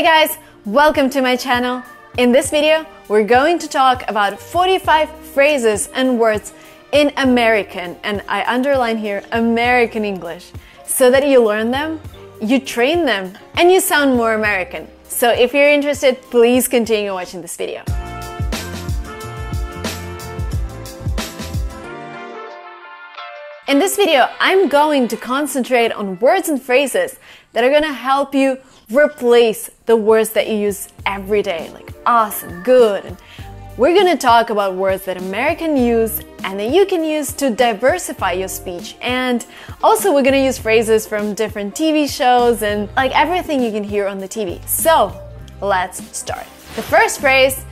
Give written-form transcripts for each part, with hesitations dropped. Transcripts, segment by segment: Hey guys, welcome to my channel. In this video, we're going to talk about 45 phrases and words in American, and I underline here American English, so that you learn them, you train them, and you sound more American. So if you're interested, please continue watching this video. In this video, I'm going to concentrate on words and phrases that are gonna help you replace the words that you use every day, like awesome, good. And we're gonna talk about words that Americans use and that you can use to diversify your speech. And also we're gonna use phrases from different TV shows and like everything you can hear on the TV. So let's start. The first phrase,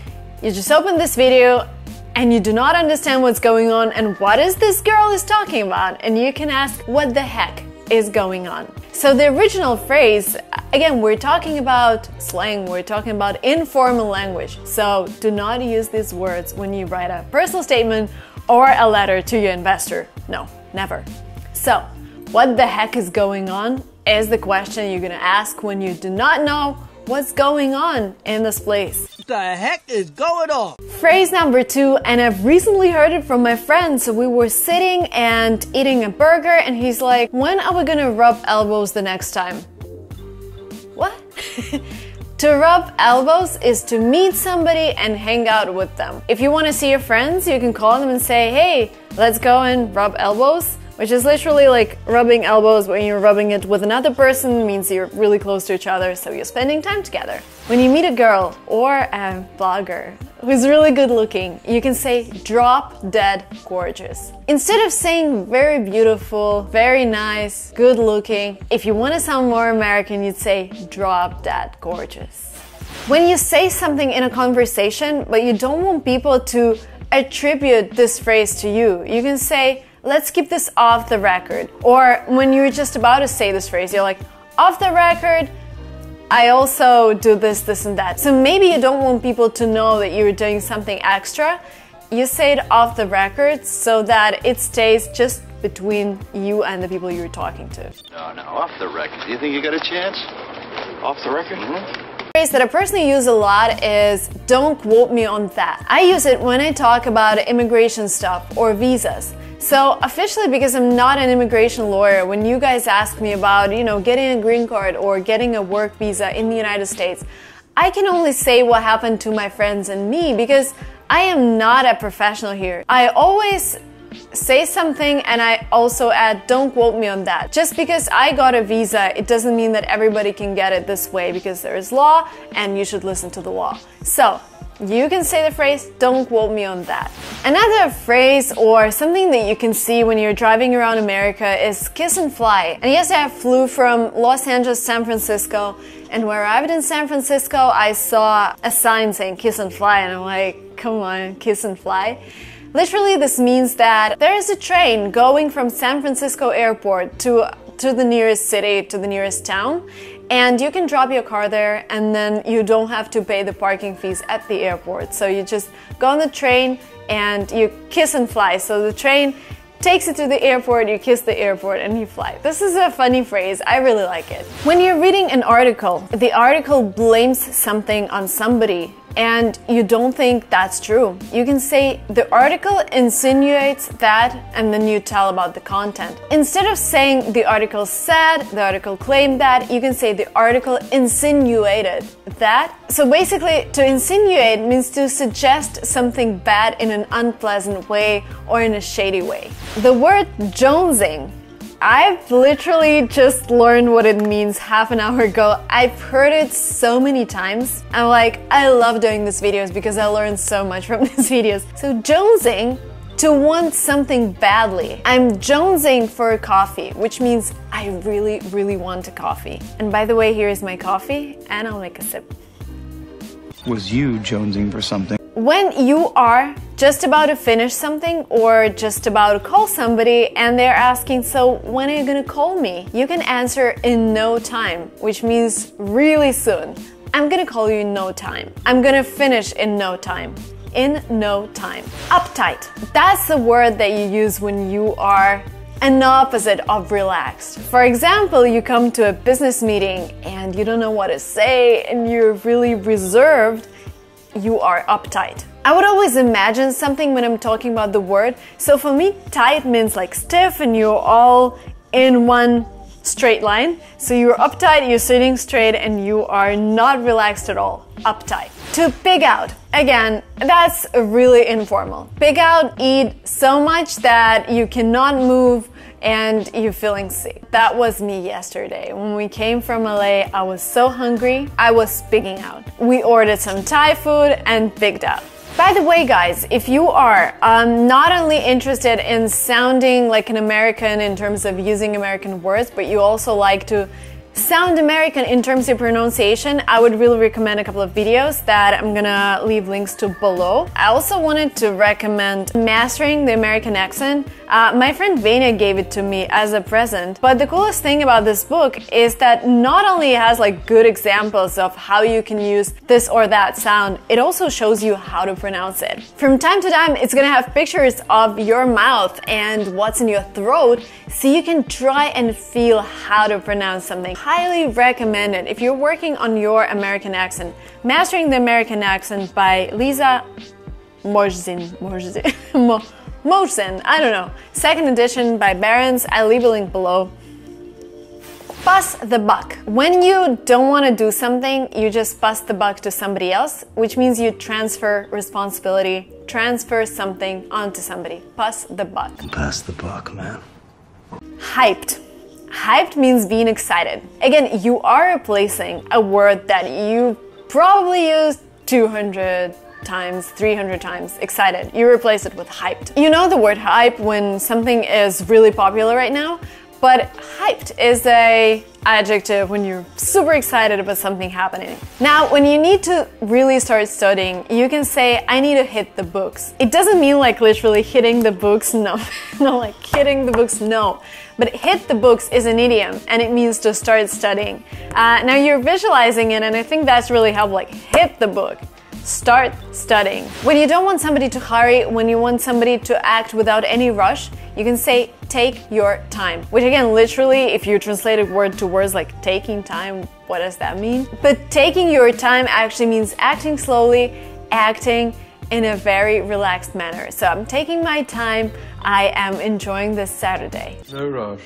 you just open this video and you do not understand what's going on and what is this girl is talking about? And you can ask, what the heck is going on? So the original phrase, again, we're talking about slang, we're talking about informal language. So do not use these words when you write a personal statement or a letter to your investor. No, never. So what the heck is going on is the question you're gonna ask when you do not know what's going on in this place. What the heck is going on? Phrase number two, and I've recently heard it from my friend. So we were sitting and eating a burger and he's like, when are we gonna rub elbows the next time? What? To rub elbows is to meet somebody and hang out with them. If you wanna see your friends, you can call them and say, hey, let's go and rub elbows. Which is literally like rubbing elbows when you're rubbing it with another person means you're really close to each other, so you're spending time together. When you meet a girl or a blogger who's really good looking, you can say drop dead gorgeous. Instead of saying very beautiful, very nice, good looking, if you want to sound more American, you'd say drop dead gorgeous. When you say something in a conversation, but you don't want people to attribute this phrase to you, you can say, let's keep this off the record. Or when you're just about to say this phrase, you're like, off the record, I also do this, this, and that. So maybe you don't want people to know that you're doing something extra. You say it off the record so that it stays just between you and the people you're talking to. No, off the record. Do you think you got a chance? Off the record? Mm-hmm. That I personally use a lot is don't quote me on that. I use it when I talk about immigration stuff or visas. So officially, because I'm not an immigration lawyer, when you guys ask me about, you know, getting a green card or getting a work visa in the United States, I can only say what happened to my friends and me because I am not a professional here. I always say something and I also add don't quote me on that. Just because I got a visa, it doesn't mean that everybody can get it this way because there is law and you should listen to the law. So you can say the phrase don't quote me on that. Another phrase or something that you can see when you're driving around America is kiss and fly. And yesterday I flew from Los Angeles to San Francisco, and when I arrived in San Francisco I saw a sign saying kiss and fly and I'm like, come on, kiss and fly. Literally, this means that there is a train going from San Francisco airport to the nearest city, to the nearest town, and you can drop your car there and then you don't have to pay the parking fees at the airport. So you just go on the train and you kiss and fly. So the train takes you to the airport, you kiss the airport and you fly. This is a funny phrase, I really like it. When you're reading an article, the article blames something on somebody and you don't think that's true, you can say the article insinuates that and then you tell about the content. Instead of saying the article said, the article claimed that, you can say the article insinuated that. So basically to insinuate means to suggest something bad in an unpleasant way or in a shady way. The word jonesing, I've literally just learned what it means half an hour ago. I've heard it so many times. I'm like, I love doing these videos because I learned so much from these videos. So jonesing, to want something badly. I'm jonesing for a coffee, which means I really, really want a coffee. And by the way, here is my coffee and I'll make a sip. Was you jonesing for something? When you are just about to finish something or just about to call somebody and they're asking, so when are you gonna call me? You can answer in no time, which means really soon. I'm gonna call you in no time. I'm gonna finish in no time. In no time. Uptight. That's the word that you use when you are an opposite of relaxed. For example, you come to a business meeting and you don't know what to say and you're really reserved, you are uptight. I would always imagine something when I'm talking about the word, so for me tight means like stiff and you're all in one straight line. So you're uptight, you're sitting straight and you are not relaxed at all, uptight. To pig out, again, that's really informal. Pig out, eat so much that you cannot move and you're feeling sick. That was me yesterday. When we came from LA, I was so hungry, I was pigging out. We ordered some Thai food and pigged out. By the way, guys, if you are not only interested in sounding like an American in terms of using American words, but you also like to sound American in terms of pronunciation, I would really recommend a couple of videos that I'm gonna leave links to below. I also wanted to recommend Mastering the American Accent. My friend Vania gave it to me as a present, but the coolest thing about this book is that not only it has like good examples of how you can use this or that sound, it also shows you how to pronounce it. From time to time, it's gonna have pictures of your mouth and what's in your throat, so you can try and feel how to pronounce something. Highly recommend it if you're working on your American accent. Mastering the American Accent by Lisa Morsin, I don't know. Second edition by Barron's, I'll leave a link below. Pass the buck. When you don't want to do something, you just pass the buck to somebody else, which means you transfer responsibility, transfer something onto somebody. Pass the buck. Pass the buck, man. Hyped. Hyped means being excited. Again, you are replacing a word that you probably used 200 times, 300 times, excited. You replace it with hyped. You know the word hype when something is really popular right now, but hyped is an adjective when you're super excited about something happening. Now, when you need to really start studying, you can say, I need to hit the books. It doesn't mean like literally hitting the books, no. Not like hitting the books, no. But hit the books is an idiom and it means to start studying. Now you're visualizing it and I think that's really helpful, like hit the book, start studying. When you don't want somebody to hurry, when you want somebody to act without any rush, you can say take your time, which again, literally, if you translate a word to words like taking time, what does that mean? But taking your time actually means acting slowly, acting in a very relaxed manner. So I'm taking my time, I am enjoying this Saturday. No rush.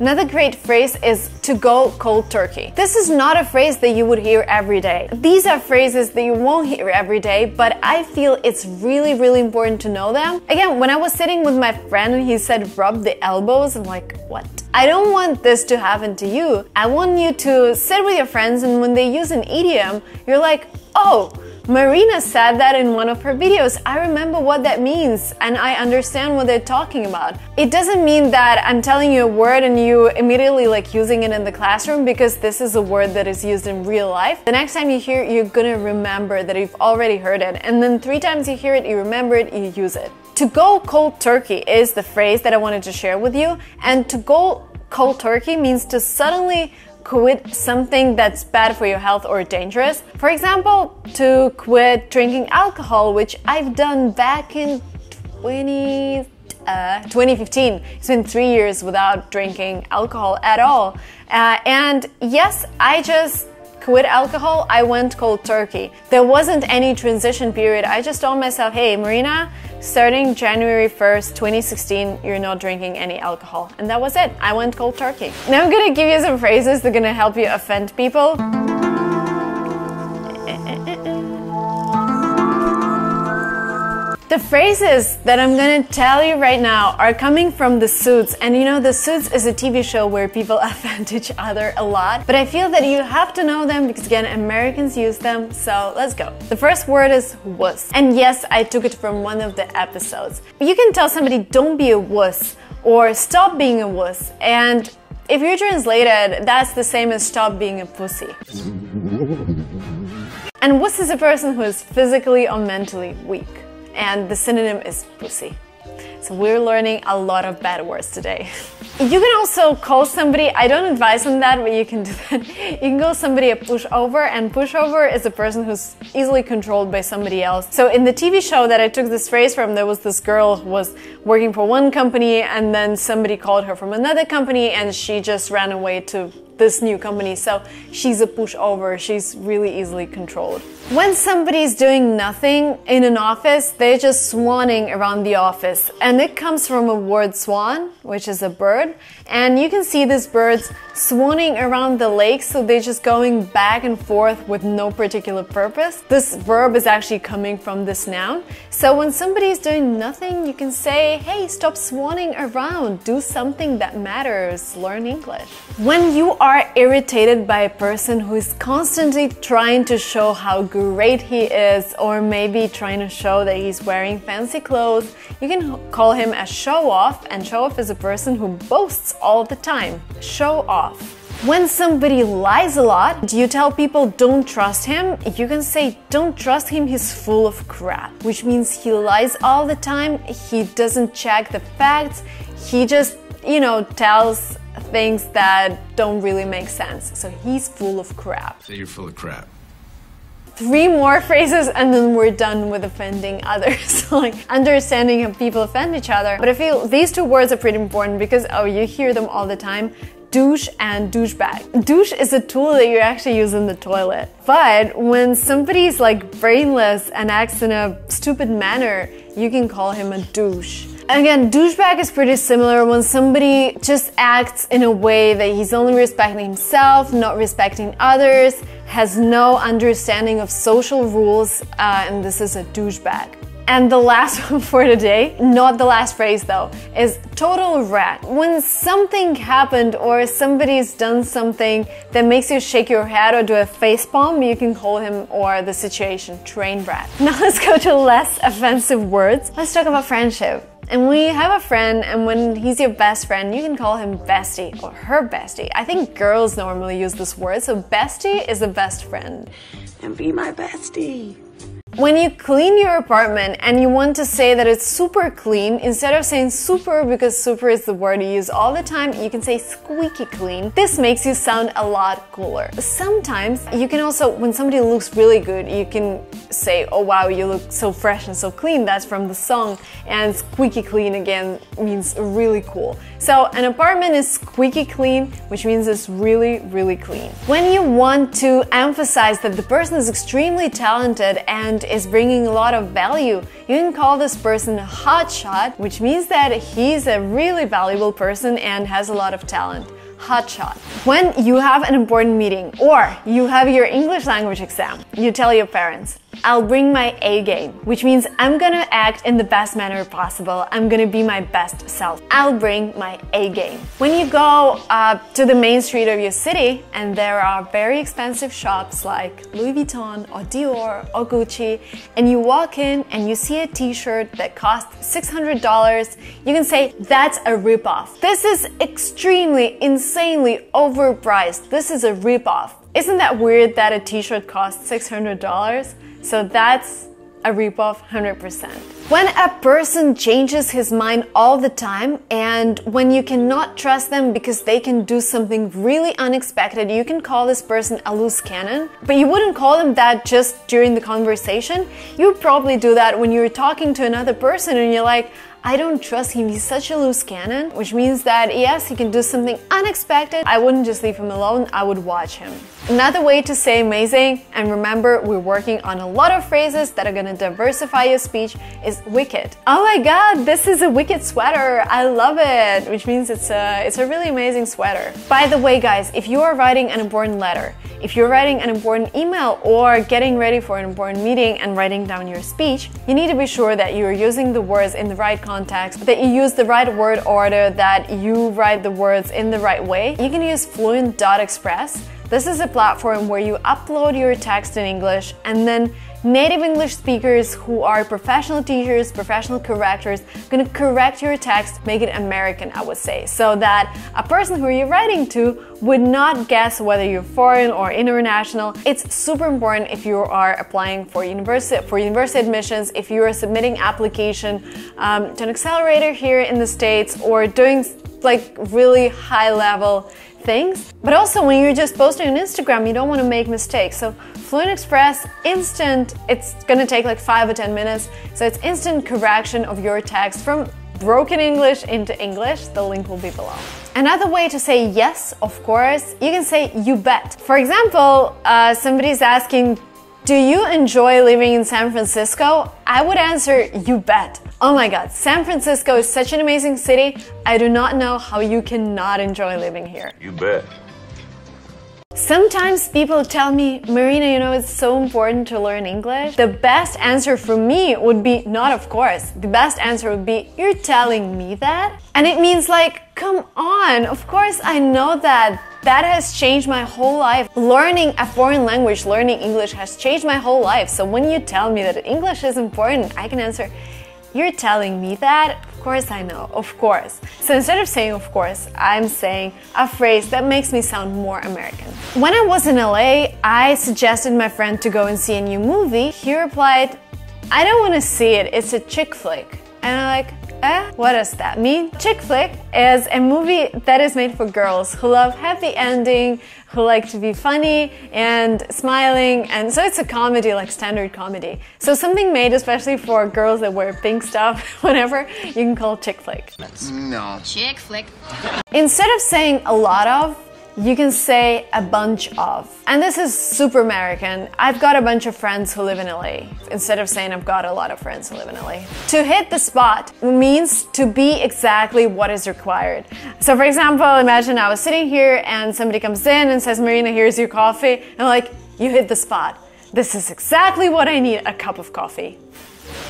Another great phrase is to go cold turkey. This is not a phrase that you would hear every day. These are phrases that you won't hear every day, but I feel it's really, really important to know them. Again, when I was sitting with my friend and he said, rub the elbows, I'm like, what? I don't want this to happen to you. I want you to sit with your friends and when they use an idiom, you're like, oh, Marina said that in one of her videos. I remember what that means and I understand what they're talking about. It doesn't mean that I'm telling you a word and you immediately like using it in the classroom, because this is a word that is used in real life. The next time you hear it, you're gonna remember that you've already heard it, and then 3 times you hear it, you remember it, you use it. To go cold turkey is the phrase that I wanted to share with you, and to go cold turkey means to suddenly quit something that's bad for your health or dangerous. For example, to quit drinking alcohol, which I've done back in 2015. It's been 3 years without drinking alcohol at all. And yes, I just quit alcohol. I went cold turkey. There wasn't any transition period. I just told myself, hey, Marina, starting January 1st, 2016, you're not drinking any alcohol. And that was it. I went cold turkey. Now I'm gonna give you some phrases that are gonna help you offend people. The phrases that I'm gonna tell you right now are coming from The Suits, and you know The Suits is a TV show where people offend each other a lot, but I feel that you have to know them because again, Americans use them, so let's go. The first word is wuss, and yes, I took it from one of the episodes. You can tell somebody don't be a wuss or stop being a wuss, and if you translate it, that's the same as stop being a pussy. And wuss is a person who is physically or mentally weak. And the synonym is pussy. So we're learning a lot of bad words today. You can also call somebody, I don't advise on that, but you can do that. You can call somebody a pushover, and pushover is a person who's easily controlled by somebody else. So in the TV show that I took this phrase from, there was this girl who was working for one company and then somebody called her from another company and she just ran away to this new company. So she's a pushover, she's really easily controlled. When somebody's doing nothing in an office, they're just swanning around the office. And it comes from a word swan, which is a bird. And you can see these birds swanning around the lake, so they're just going back and forth with no particular purpose. This verb is actually coming from this noun. So when somebody's doing nothing, you can say, hey, stop swanning around, do something that matters, learn English. When you are irritated by a person who is constantly trying to show how great he is, or maybe trying to show that he's wearing fancy clothes, you can call him a show-off, and show-off is a person who boasts all the time. Show-off. When somebody lies a lot, you tell people don't trust him. You can say don't trust him, he's full of crap, which means he lies all the time, he doesn't check the facts, he just, you know, tells things that don't really make sense. So he's full of crap. So you're full of crap. 3 more phrases and then we're done with offending others. Like understanding how people offend each other. But I feel these 2 words are pretty important because, oh, you hear them all the time. Douche and douchebag. Douche is a tool that you actually use in the toilet. But when somebody's like brainless and acts in a stupid manner, you can call him a douche. Again, douchebag is pretty similar when somebody just acts in a way that he's only respecting himself, not respecting others, has no understanding of social rules, and this is a douchebag. And the last one for today, not the last phrase though, is total rat. When something happened or somebody's done something that makes you shake your head or do a face palm, you can call him or the situation train rat. Now let's go to less offensive words. Let's talk about friendship. And when you have a friend and when he's your best friend, you can call him bestie or her bestie. I think girls normally use this word, so bestie is the best friend. And be my bestie. When you clean your apartment and you want to say that it's super clean, instead of saying super, because super is the word you use all the time, you can say squeaky clean. This makes you sound a lot cooler. Sometimes you can also, when somebody looks really good, you can say, oh wow, you look so fresh and so clean, that's from the song, and squeaky clean again means really cool. So an apartment is squeaky clean, which means it's really, really clean. When you want to emphasize that the person is extremely talented and is bringing a lot of value, you can call this person a hotshot, which means that he's a really valuable person and has a lot of talent. Hotshot. When you have an important meeting or you have your English language exam, you tell your parents, I'll bring my A game, which means I'm gonna act in the best manner possible. I'm gonna be my best self. I'll bring my A game. When you go to the main street of your city and there are very expensive shops like Louis Vuitton or Dior or Gucci, and you walk in and you see a t-shirt that costs $600, you can say that's a ripoff. This is extremely, insanely overpriced. This is a ripoff. Isn't that weird that a t-shirt costs $600? So that's a ripoff 100%. When a person changes his mind all the time and when you cannot trust them because they can do something really unexpected, you can call this person a loose cannon. But you wouldn't call them that just during the conversation. You probably do that when you're talking to another person and you're like, I don't trust him, he's such a loose cannon, which means that yes, he can do something unexpected. I wouldn't just leave him alone, I would watch him. Another way to say amazing, and remember we're working on a lot of phrases that are gonna diversify your speech, is wicked. Oh my god, this is a wicked sweater, I love it, which means it's a really amazing sweater. By the way guys, if you are writing an important letter, if you're writing an important email or getting ready for an important meeting and writing down your speech, you need to be sure that you're using the words in the right context, that you use the right word order, that you write the words in the right way. You can use fluent.express. This is a platform where you upload your text in English, and then native English speakers who are professional teachers, professional correctors, gonna correct your text, make it American, I would say, so that a person who you're writing to would not guess whether you're foreign or international. It's super important if you are applying for university admissions, if you are submitting application to an accelerator here in the States, or doing like really high level things. But also when you're just posting on Instagram, you don't want to make mistakes. So Fluent Express, instant, it's gonna take like 5 or 10 minutes. So it's instant correction of your text from broken English into English. The link will be below. Another way to say yes, of course, you can say you bet. For example, somebody's asking, do you enjoy living in San Francisco? I would answer, you bet. Oh my God, San Francisco is such an amazing city. I do not know how you cannot enjoy living here. You bet. Sometimes people tell me, Marina, you know, it's so important to learn English. The best answer from me would be not of course. The best answer would be, you're telling me that? And it means like, come on, of course I know that. That has changed my whole life. Learning a foreign language, learning English has changed my whole life. So when you tell me that English is important, I can answer, you're telling me that? Of course I know, of course. So instead of saying of course, I'm saying a phrase that makes me sound more American. When I was in LA, I suggested my friend to go and see a new movie. He replied, I don't want to see it, it's a chick flick. And I'm like, what does that mean? Chick flick is a movie that is made for girls who love happy ending, who like to be funny and smiling, and so it's a comedy, like standard comedy. So something made especially for girls that wear pink stuff, whatever, you can call chick flick. No. Chick flick. Instead of saying a lot of, you can say a bunch of. And this is super American. I've got a bunch of friends who live in LA. Instead of saying I've got a lot of friends who live in LA. To hit the spot means to be exactly what is required. So for example, imagine I was sitting here and somebody comes in and says, Marina, here's your coffee. And I'm like, you hit the spot. This is exactly what I need, a cup of coffee.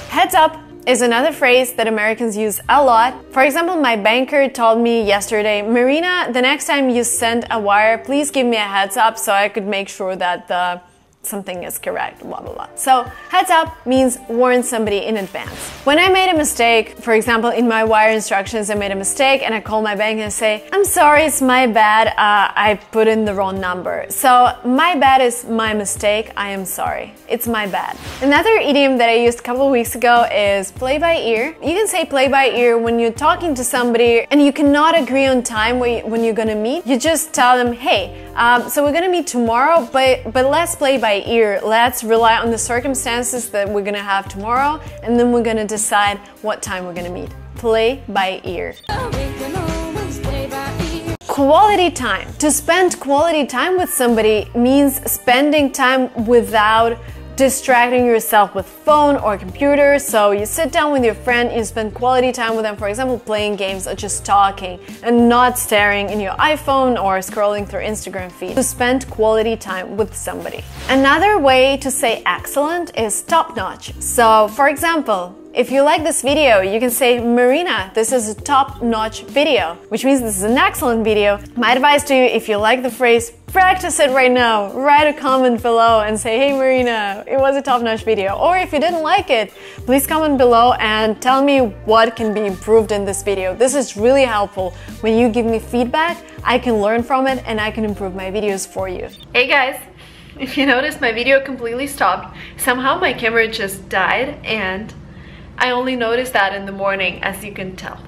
Heads up is another phrase that Americans use a lot. For example, my banker told me yesterday, Marina, the next time you send a wire, please give me a heads up so I could make sure that something is correct, blah, blah, blah. So heads up means warn somebody in advance. When I made a mistake, for example, in my wire instructions, I made a mistake and I call my bank and I say, I'm sorry, it's my bad, I put in the wrong number. So my bad is my mistake, I am sorry, it's my bad. Another idiom that I used a couple of weeks ago is play by ear. You can say play by ear when you're talking to somebody and you cannot agree on time when you're gonna meet. You just tell them, hey, so we're gonna meet tomorrow, but let's play by ear. Let's rely on the circumstances that we're gonna have tomorrow, and then we're gonna decide what time we're gonna meet. Play by ear. Quality time. To spend quality time with somebody means spending time without distracting yourself with phone or computer. So you sit down with your friend, you spend quality time with them, for example, playing games or just talking and not staring in your iPhone or scrolling through Instagram feed. To spend quality time with somebody. Another way to say excellent is top-notch. So for example, if you like this video, you can say, Marina, this is a top-notch video, which means this is an excellent video. My advice to you, if you like the phrase, practice it right now. Write a comment below and say, hey Marina, it was a top-notch video. Or if you didn't like it, please comment below and tell me what can be improved in this video. This is really helpful. When you give me feedback, I can learn from it and I can improve my videos for you. Hey guys! If you noticed, my video completely stopped. Somehow my camera just died and I only noticed that in the morning, as you can tell.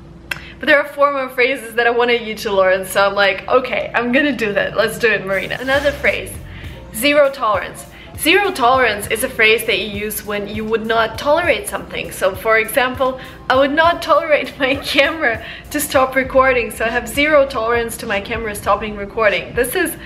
But there are 4 more phrases that I wanted you to learn, so I'm like, okay, I'm gonna do that. Let's do it, Marina. Another phrase, zero tolerance. Zero tolerance is a phrase that you use when you would not tolerate something. So for example, I would not tolerate my camera to stop recording, so I have zero tolerance to my camera stopping recording. This is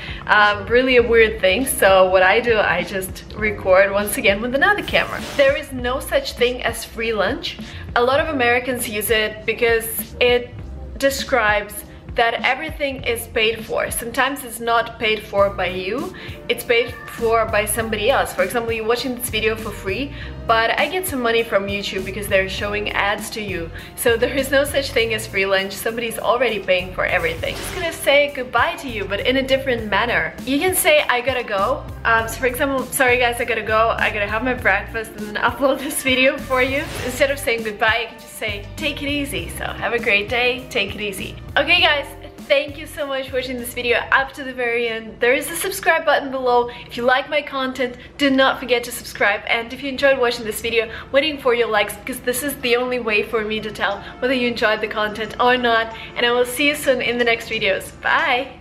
really a weird thing, so what I do, I just record once again with another camera. There is no such thing as free lunch. A lot of Americans use it because it describes that everything is paid for. Sometimes it's not paid for by you, it's paid for by somebody else. For example, you're watching this video for free, but I get some money from YouTube because they're showing ads to you. So there is no such thing as free lunch, somebody's already paying for everything. I'm just gonna say goodbye to you, but in a different manner. You can say, I gotta go. So for example, sorry guys, I gotta go, I gotta have my breakfast and then upload this video for you. Instead of saying goodbye, you can just say, take it easy. So have a great day, take it easy. Okay guys, thank you so much for watching this video up to the very end. There is a subscribe button below. If you like my content, do not forget to subscribe. And if you enjoyed watching this video, waiting for your likes, because this is the only way for me to tell whether you enjoyed the content or not. And I will see you soon in the next videos. Bye!